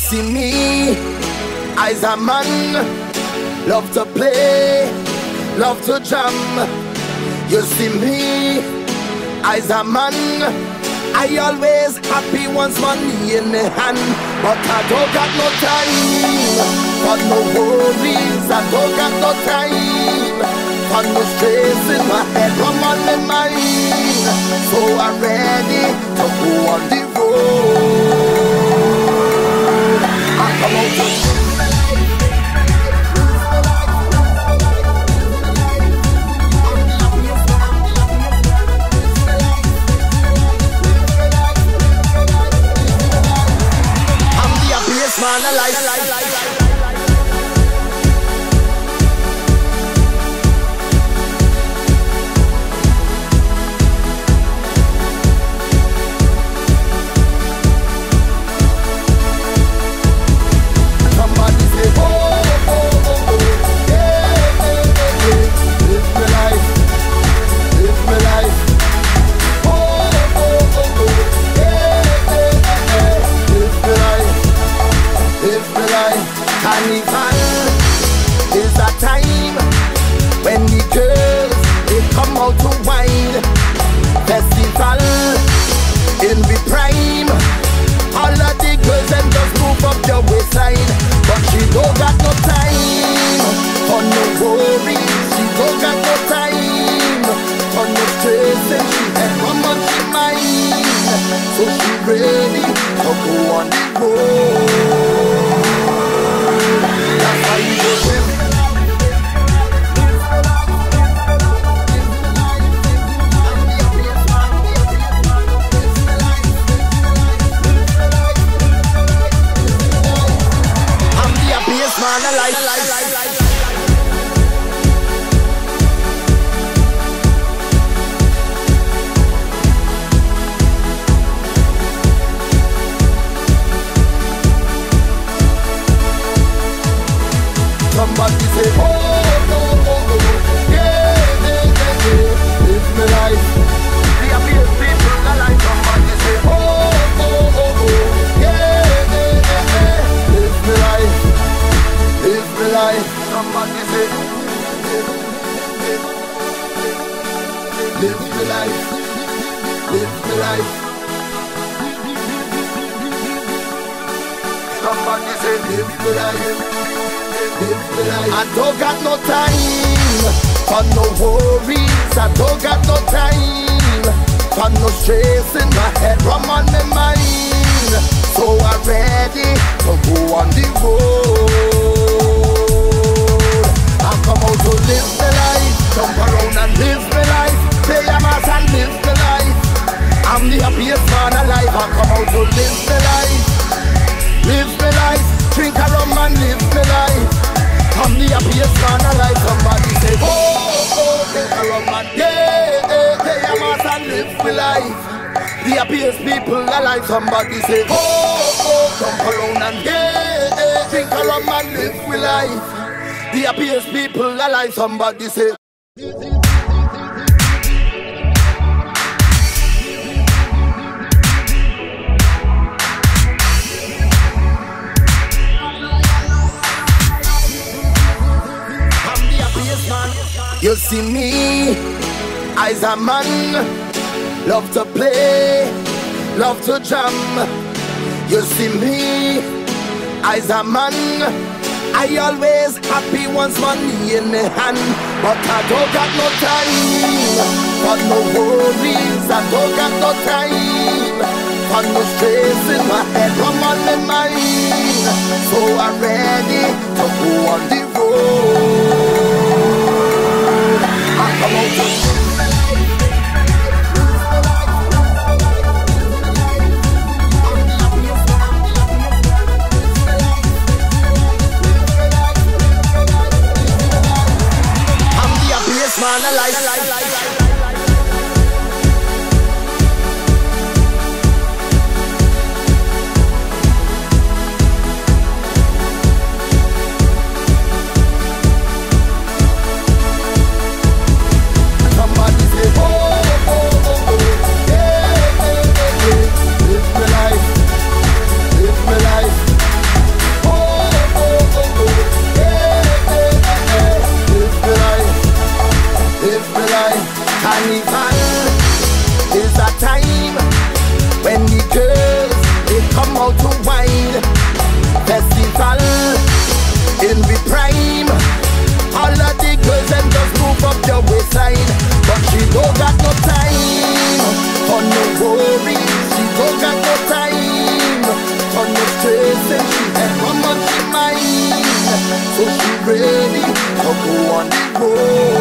see me. I's a man, love to play, love to jam. You see me, I's a man. I always happy once money in the hand, but I don't got no time for no worries. I don't got no time for no stress in my head, no money mind. So I'm ready to go on the road. I come out to live my life, live my life, live my life, man alive. Carnival is a time when the girls, they come out to wine. Festival in the prime, all of the girls them just move up your waistline. But she don't got no time for no worries, she don't got no time for no stress, and she has no much in mind. So she ready to go on the road. Somebody say, oh, oh, oh, oh, yeah, yeah, yeah, yeah. Live my life. Be a beautiful life. Somebody say, oh, oh, oh, oh, yeah, yeah, yeah, yeah. Live my life. Live my life. Somebody say, live my life. Live my life. Somebody say, live my life. I don't got no time for no worries. I don't got no time for no stress in my head, from on my mind. So I'm ready to go on the road. I come out to live my life, jump around and live my life, play a mass and live my life. I'm the happiest man alive. I come out to live my life, live my life, drink a rum and live my life. I'm the happiest man alive. Somebody say, oh, oh, take a rum and yeah, yeah, play a mass and live my life. The happiest people alive. Somebody say, oh, oh, jump around and yeah, yeah, drink a rum and live my life. The happiest people alive. Somebody say. You see me, I's a man, love to play, love to jam. You see me, I's a man. I always happy once money in the hand, but I don't got no time for no worries. I don't got no time for no stress in my head, from on my mind. So I'm ready to go on the road. Come on, come on. so she ready. I'll go on the road.